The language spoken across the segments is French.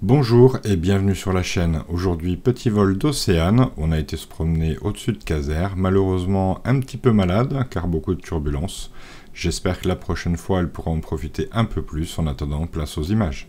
Bonjour et bienvenue sur la chaîne. Aujourd'hui, petit vol d'Océane. On a été se promener au-dessus de Caser. Malheureusement, un petit peu malade car beaucoup de turbulences. J'espère que la prochaine fois, elle pourra en profiter un peu plus. En attendant, place aux images.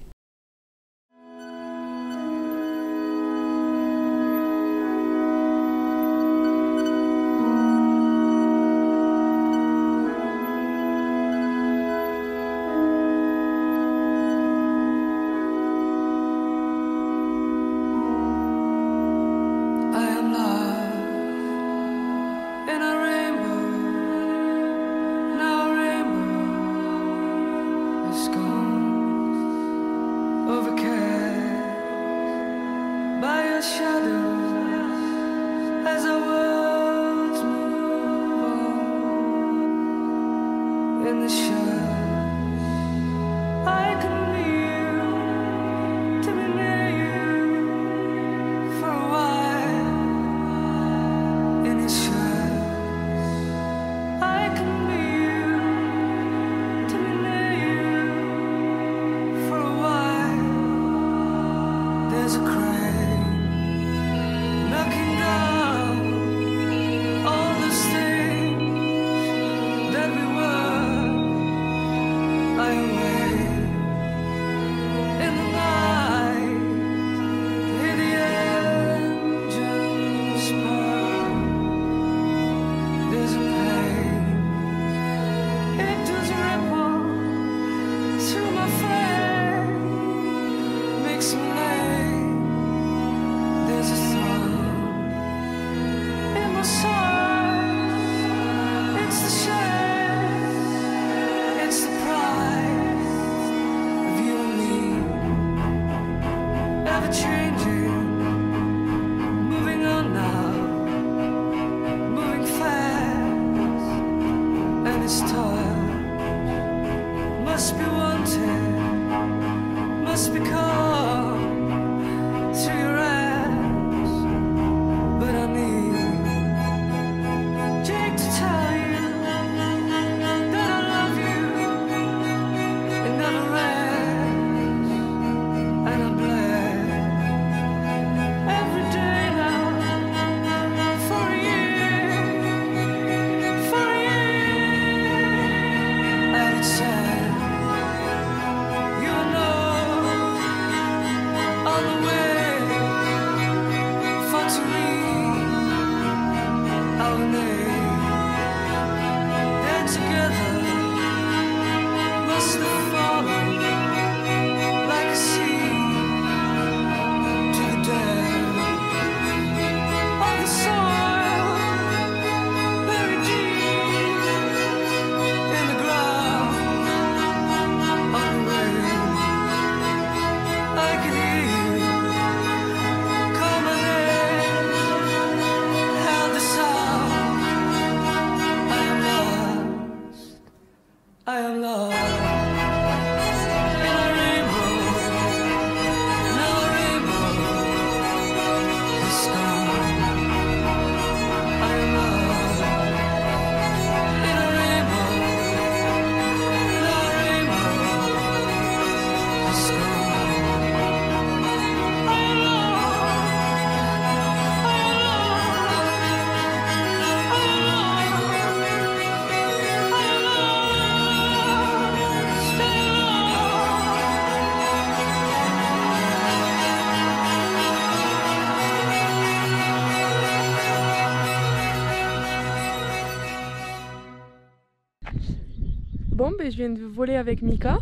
Bon, ben, je viens de voler avec Mika,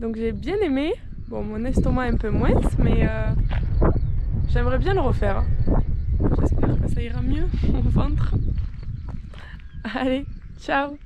donc j'ai bien aimé. Bon, mon estomac est un peu moite, mais j'aimerais bien le refaire. J'espère que ça ira mieux, mon ventre. Allez, ciao!